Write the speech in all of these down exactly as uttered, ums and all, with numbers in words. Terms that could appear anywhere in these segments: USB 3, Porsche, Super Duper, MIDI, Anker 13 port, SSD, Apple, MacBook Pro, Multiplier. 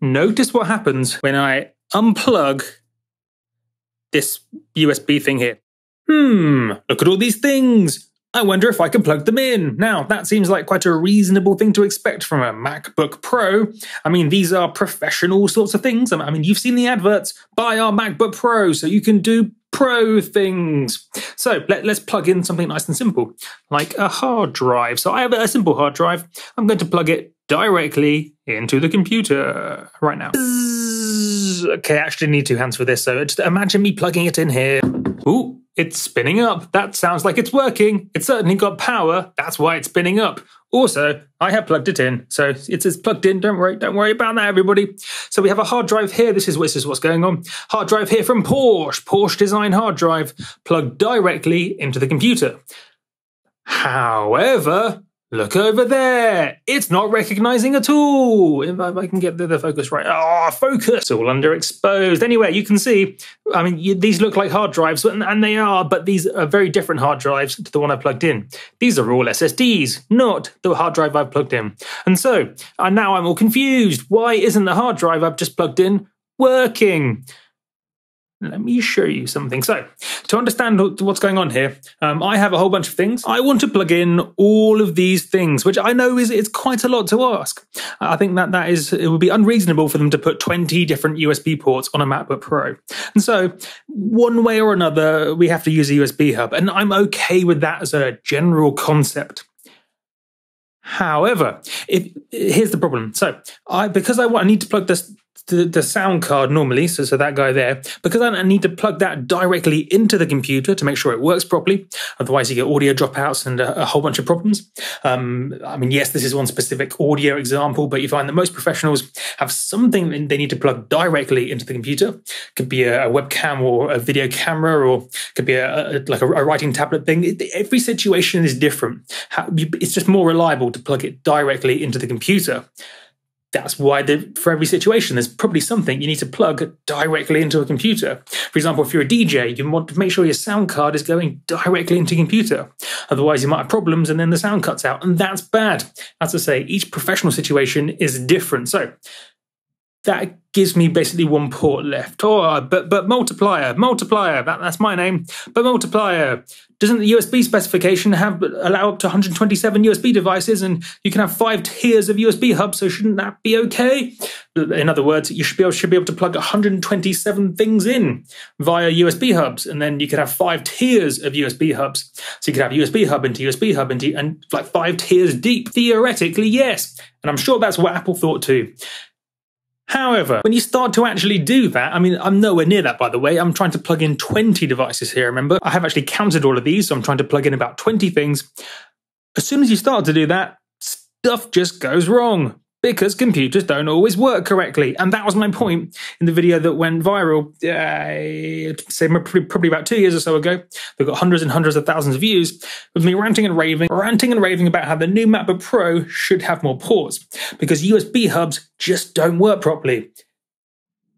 Notice what happens when I unplug this U S B thing here. Hmm, look at all these things. I wonder if I can plug them in. Now, that seems like quite a reasonable thing to expect from a MacBook Pro. I mean, these are professional sorts of things. I mean, you've seen the adverts. Buy our MacBook Pro so you can do pro things. So let, let's plug in something nice and simple, like a hard drive. So I have a simple hard drive. I'm going to plug it directly into the computer right now. Bzzz. Okay, I actually need two hands for this. So just imagine me plugging it in here. Ooh. It's spinning up. That sounds like it's working. It's certainly got power. That's why it's spinning up. Also, I have plugged it in. So it's, it's plugged in. Don't worry. Don't worry about that, everybody. So we have a hard drive here. This is, this is what's going on. Hard drive here from Porsche. Porsche design hard drive plugged directly into the computer. However, look over there. It's not recognizing at all. If I can get the, the focus right. Oh, focus. It's all underexposed. Anyway, you can see, I mean, you, these look like hard drives, and they are, but these are very different hard drives to the one I plugged in. These are all S S Ds, not the hard drive I've plugged in. And so and now I'm all confused. Why isn't the hard drive I've just plugged in working? Let me show you something. So to understand what's going on here, um, I have a whole bunch of things. I want to plug in all of these things, which I know is it's quite a lot to ask. I think that that is, it would be unreasonable for them to put twenty different U S B ports on a MacBook Pro. And so one way or another, we have to use a U S B hub, and I'm okay with that as a general concept. However, if, here's the problem. So I, because I, want, I need to plug this, The, the sound card normally, so, so that guy there, because I need to plug that directly into the computer to make sure it works properly. Otherwise you get audio dropouts and a, a whole bunch of problems. Um, I mean, yes, this is one specific audio example, but you find that most professionals have something they need to plug directly into the computer. Could be a, a webcam or a video camera, or could be a, a, like a, a writing tablet thing. It, every situation is different. How, it's just more reliable to plug it directly into the computer. That's why the, for every situation, there's probably something you need to plug directly into a computer. For example, if you're a D J, you want to make sure your sound card is going directly into a computer. Otherwise, you might have problems and then the sound cuts out, and that's bad. As I say, each professional situation is different. So that gives me basically one port left. Oh, but, but multiplier, multiplier, that, that's my name. But multiplier, doesn't the U S B specification have allow up to one hundred twenty-seven U S B devices, and you can have five tiers of U S B hubs, so shouldn't that be okay? In other words, you should be able, should be able to plug one hundred twenty-seven things in via U S B hubs, and then you could have five tiers of U S B hubs. So you could have U S B hub into U S B hub into, and like five tiers deep. Theoretically, yes. And I'm sure that's what Apple thought too. However, when you start to actually do that, I mean, I'm nowhere near that, by the way. I'm trying to plug in twenty devices here, remember? I have actually counted all of these, so I'm trying to plug in about twenty things. As soon as you start to do that, stuff just goes wrong because computers don't always work correctly. And that was my point in the video that went viral, uh, say probably about two years or so ago. They've got hundreds and hundreds of thousands of views with me ranting and raving, ranting and raving about how the new MacBook Pro should have more ports because U S B hubs just don't work properly.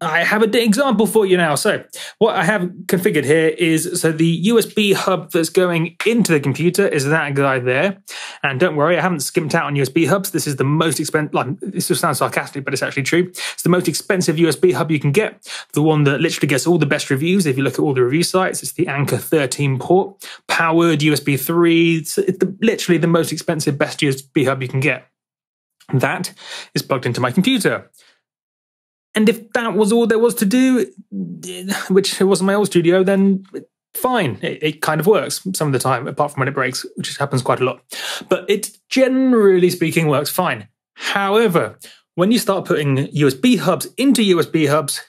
I have an example for you now. So what I have configured here is, so the U S B hub that's going into the computer is that guy there. And don't worry, I haven't skimped out on U S B hubs. This is the most expensive, like, this just sounds sarcastic, but it's actually true. It's the most expensive U S B hub you can get. The one that literally gets all the best reviews. If you look at all the review sites, it's the Anker thirteen port, powered U S B three. It's the, literally the most expensive, best U S B hub you can get. That is plugged into my computer. And if that was all there was to do, which it was in my old studio, then fine. It, it kind of works some of the time, apart from when it breaks, which happens quite a lot. But it, generally speaking, works fine. However, when you start putting U S B hubs into U S B hubs,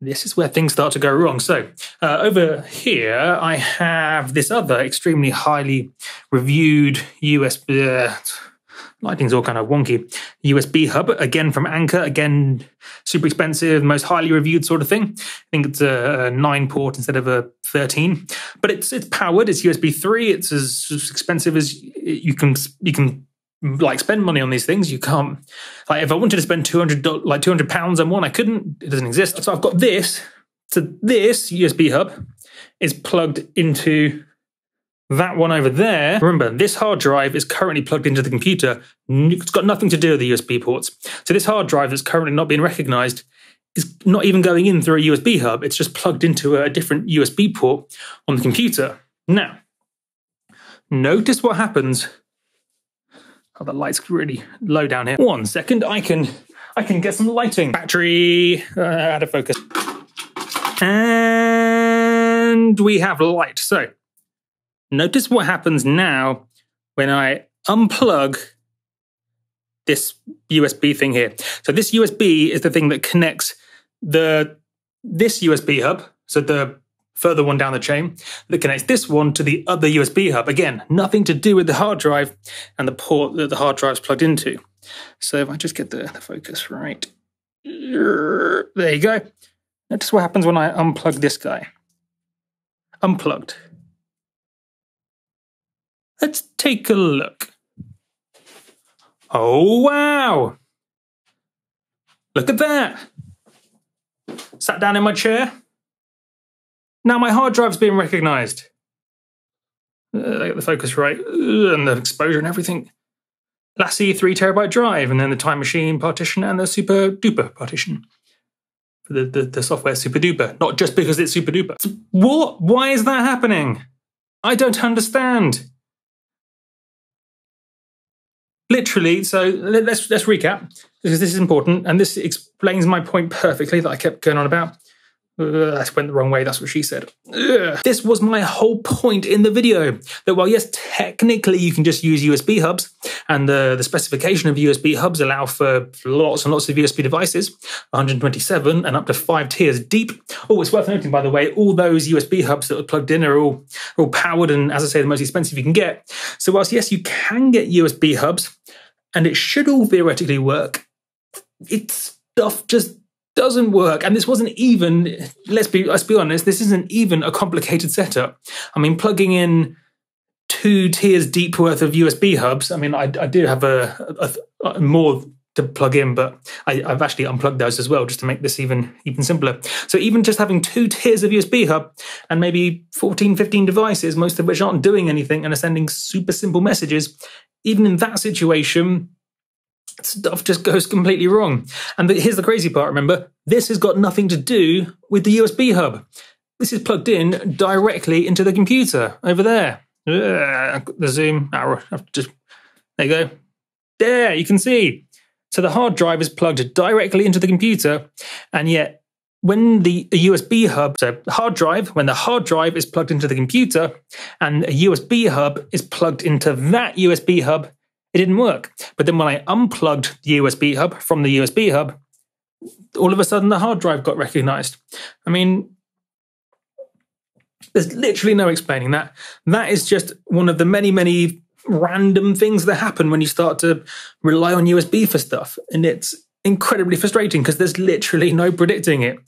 this is where things start to go wrong. So uh, over here, I have this other extremely highly reviewed U S B... Uh, lighting's all kind of wonky. U S B hub, again from Anker, again, super expensive, most highly reviewed sort of thing. I think it's a nine port instead of a thirteen, but it's it's powered, it's U S B three, it's as expensive as you can, you can like spend money on these things. You can't, like if I wanted to spend two hundred, like two hundred pounds on one, I couldn't, it doesn't exist. So I've got this, so this U S B hub is plugged into That one over there, remember, this hard drive is currently plugged into the computer. It's got nothing to do with the U S B ports. So this hard drive that's currently not being recognized is not even going in through a U S B hub. It's just plugged into a different U S B port on the computer. Now, notice what happens. Oh, the light's really low down here. One second, I can, I can get some lighting. Battery, uh, out of focus. And we have light. So notice what happens now when I unplug this U S B thing here. So this U S B is the thing that connects the this U S B hub, so the further one down the chain, that connects this one to the other U S B hub. Again, nothing to do with the hard drive and the port that the hard drive's plugged into. So if I just get the, the focus right, there you go. Notice what happens when I unplug this guy. Unplugged. Let's take a look. Oh, wow. Look at that. Sat down in my chair. Now my hard drive's being recognized. Uh, I got the focus right uh, and the exposure and everything. Lassie three terabyte drive, and then the Time Machine partition and the Super Duper partition. For the, the, the software Super Duper, not just because it's Super Duper. What? Why is that happening? I don't understand. Literally, so let's let's recap, because this is important, and this explains my point perfectly that I kept going on about. Uh, I went the wrong way, that's what she said. Ugh. This was my whole point in the video, that while yes, technically you can just use U S B hubs, and the, the specification of U S B hubs allow for lots and lots of U S B devices, one hundred twenty-seven and up to five tiers deep. Oh, it's worth noting, by the way, all those U S B hubs that are plugged in are all, are all powered, and as I say, the most expensive you can get. So whilst yes, you can get U S B hubs, and it should all theoretically work, it's stuff just doesn't work. And this wasn't even, let's be let's be honest, this isn't even a complicated setup. I mean, plugging in two tiers deep worth of U S B hubs, I mean, I, I do have a, a, a more to plug in, but I, I've actually unplugged those as well, just to make this even, even simpler. So even just having two tiers of U S B hub and maybe fourteen, fifteen devices, most of which aren't doing anything and are sending super simple messages, even in that situation, stuff just goes completely wrong. And here's the crazy part, remember, this has got nothing to do with the U S B hub. This is plugged in directly into the computer over there. Ugh, the zoom, I've just, there you go. There, you can see. So the hard drive is plugged directly into the computer, and yet when the U S B hub, so hard drive, when the hard drive is plugged into the computer and a U S B hub is plugged into that U S B hub, it didn't work. But then when I unplugged the U S B hub from the U S B hub, all of a sudden the hard drive got recognized. I mean, there's literally no explaining that. That is just one of the many, many random things that happen when you start to rely on U S B for stuff. And it's incredibly frustrating because there's literally no predicting it.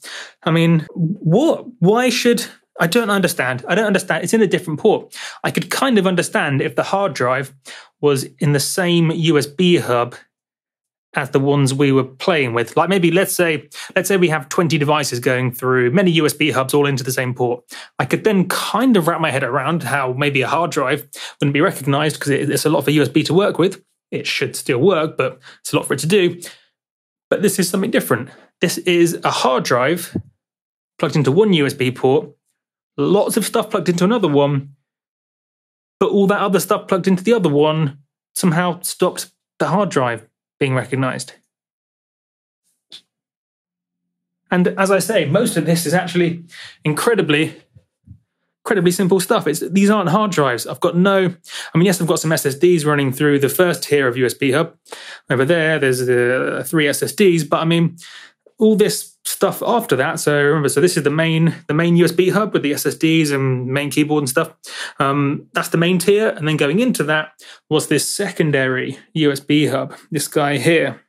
I mean, what? Why should... I don't understand. I don't understand. It's in a different port. I could kind of understand if the hard drive was in the same U S B hub as the ones we were playing with. Like maybe let's say, let's say we have twenty devices going through many U S B hubs all into the same port. I could then kind of wrap my head around how maybe a hard drive wouldn't be recognized because it's a lot for U S B to work with. It should still work, but it's a lot for it to do. But this is something different. This is a hard drive plugged into one U S B port, lots of stuff plugged into another one, but all that other stuff plugged into the other one somehow stopped the hard drive being recognized. And as I say, most of this is actually incredibly, incredibly simple stuff. It's, these aren't hard drives. I've got no, I mean, yes, I've got some S S Ds running through the first tier of U S B hub. Over there, there's uh, three S S Ds, but I mean, all this stuff after that. So remember, so this is the main the main U S B hub with the S S Ds and main keyboard and stuff. Um, that's the main tier. And then going into that was this secondary U S B hub, this guy here,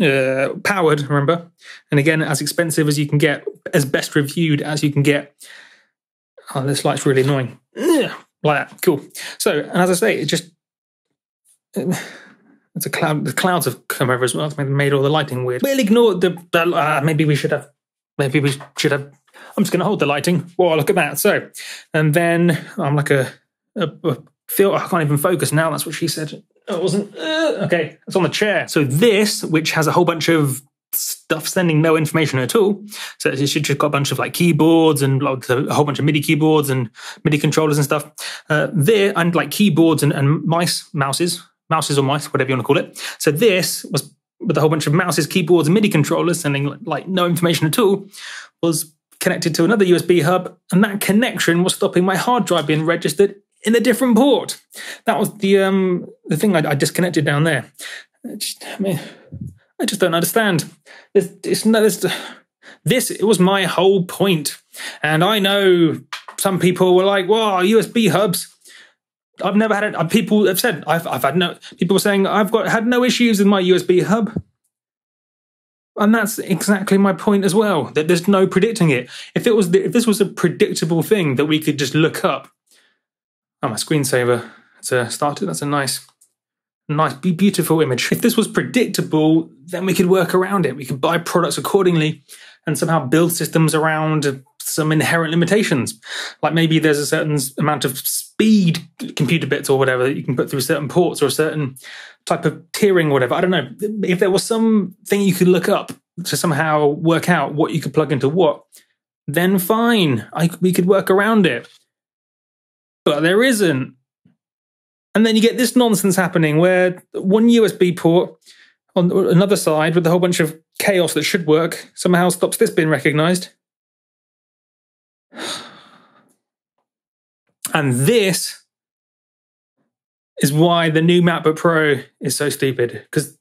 uh, powered, remember? And again, as expensive as you can get, as best reviewed as you can get. Oh, this light's really annoying. Like that, cool. So, and as I say, it just... It, It's a cloud. The clouds have come over as well. It's made all the lighting weird. We'll ignore the. Uh, maybe we should have. Maybe we should have. I'm just going to hold the lighting. Whoa! Look at that. So, and then I'm like a uh, feel, I can't even focus now. That's what she said. Oh, it wasn't. Uh, okay, it's on the chair. So this, which has a whole bunch of stuff sending no information at all. So it's just got a bunch of like keyboards and like, a whole bunch of MIDI keyboards and MIDI controllers and stuff. Uh, there and like keyboards and, and mice, mouses, mouses or mice, whatever you want to call it. So this was with a whole bunch of mouses, keyboards, and MIDI controllers sending like no information at all, was connected to another U S B hub, and that connection was stopping my hard drive being registered in a different port. That was the um the thing I, I disconnected down there. I, just, I mean, I just don't understand. It's, it's no, it's, this it was my whole point. And I know some people were like, "Wow, U S B hubs." I've never had it. People have said I've I've had no. People were saying I've got had no issues with my U S B hub. And that's exactly my point as well, that there's no predicting it. If it was, the, if this was a predictable thing that we could just look up. Oh, my screensaver. It's a started. That's a nice, nice, beautiful image. If this was predictable, then we could work around it. We could buy products accordingly and somehow build systems around some inherent limitations. Like maybe there's a certain amount of speed computer bits or whatever that you can put through certain ports or a certain type of tiering or whatever. I don't know. If there was something you could look up to somehow work out what you could plug into what, then fine. I, we could work around it. But there isn't. And then you get this nonsense happening where one U S B port on another side with a whole bunch of chaos that should work somehow stops this being recognized. And this is why the new MacBook Pro is so stupid. Because,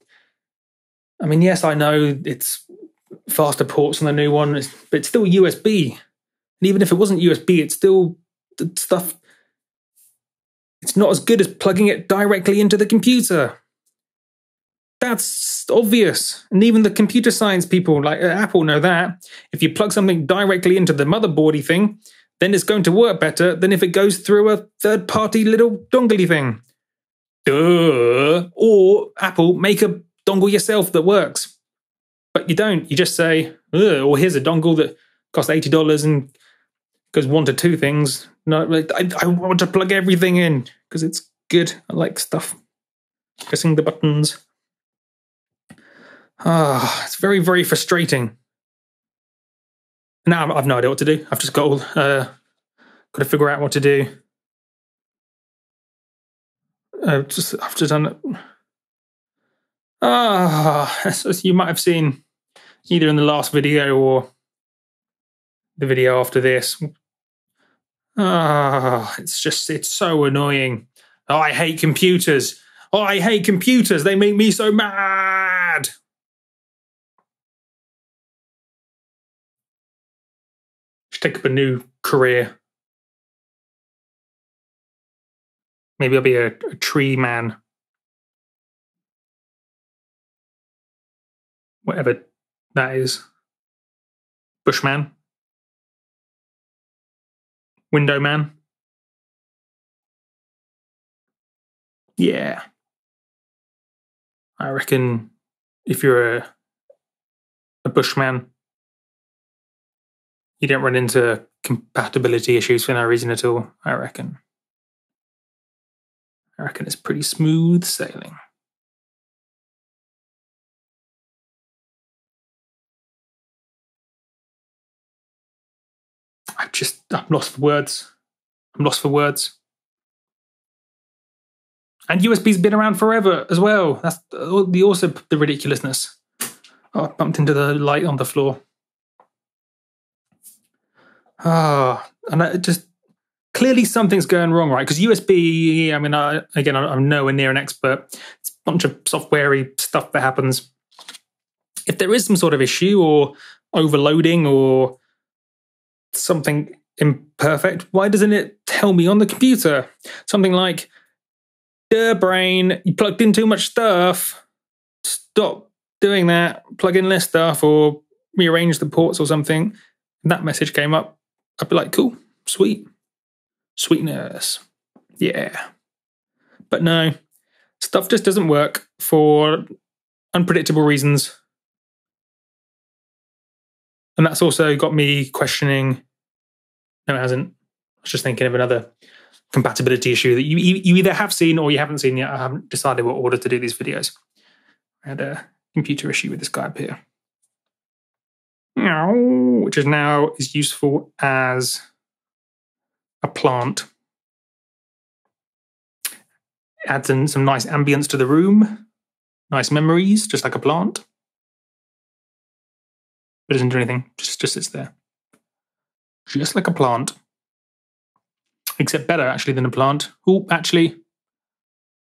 I mean, yes, I know it's faster ports on the new one, but it's still U S B. And even if it wasn't U S B, it's still stuff. It's not as good as plugging it directly into the computer. That's obvious. And even the computer science people like Apple know that. If you plug something directly into the motherboardy thing, then it's going to work better than if it goes through a third-party little dongle-y thing. Duh. Or, Apple, make a dongle yourself that works. But you don't. You just say, ugh, or here's a dongle that costs eighty dollars and goes one to two things. No, like, I, I want to plug everything in because it's good. I like stuff. Pressing the buttons. Ah, oh, it's very, very frustrating. Now I've no idea what to do. I've just got all, uh, got to figure out what to do. Uh, just I've just done. Ah, oh, as you might have seen, either in the last video or the video after this. Ah, oh, it's just it's so annoying. Oh, I hate computers. Oh, I hate computers. They make me so mad. Take up a new career. Maybe I'll be a, a tree man. Whatever that is. Bushman. Window man. Yeah. I reckon if you're a, a bushman, you don't run into compatibility issues for no reason at all, I reckon. I reckon it's pretty smooth sailing. I've just, I'm lost for words. I'm lost for words. And U S B's been around forever as well. That's the also the ridiculousness. Oh, I bumped into the light on the floor. Ah, oh, and I just clearly something's going wrong, right? Because U S B, I mean, I, again, I'm nowhere near an expert. It's a bunch of software-y stuff that happens. If there is some sort of issue or overloading or something imperfect, why doesn't it tell me on the computer? Something like, duh, brain, you plugged in too much stuff. Stop doing that. Plug in less stuff or rearrange the ports or something. And that message came up. I'd be like, cool, sweet, sweetness, yeah. But no, stuff just doesn't work for unpredictable reasons. And that's also got me questioning, no it hasn't, I was just thinking of another compatibility issue that you you either have seen or you haven't seen yet. I haven't decided what order to do these videos. I had a computer issue with this guy up here, which is now is useful as a plant. Adds in some nice ambience to the room, nice memories, just like a plant. But doesn't do anything, just, just sits there. Just like a plant. Except better, actually, than a plant. Oh, actually,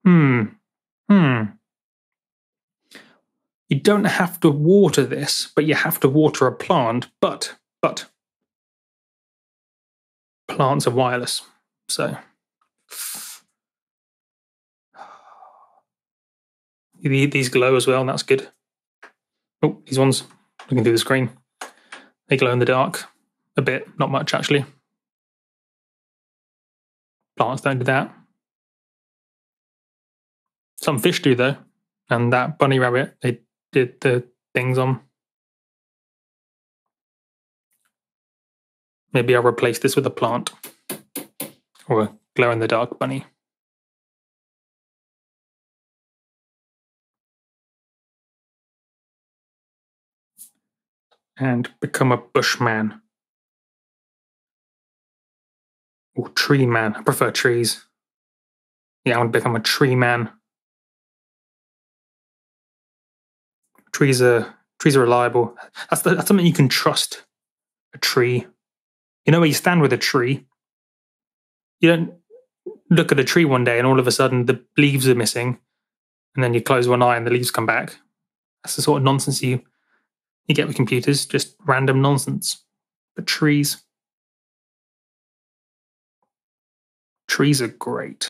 hmm, hmm. You don't have to water this, but you have to water a plant, but, but, plants are wireless, so. These glow as well, and that's good. Oh, these ones, looking through the screen. They glow in the dark, a bit, not much actually. Plants don't do that. Some fish do though, and that bunny rabbit, they did the things on. Maybe I'll replace this with a plant, or a glow-in-the-dark bunny. And become a bushman. Or tree man. I prefer trees. Yeah, I want to become a tree man. Trees are trees are reliable. That's the, that's something you can trust. A tree. You know where you stand with a tree. You don't look at a tree one day and all of a sudden the leaves are missing, and then you close one eye and the leaves come back. That's the sort of nonsense you. You get with computers, just random nonsense. But trees. Trees are great.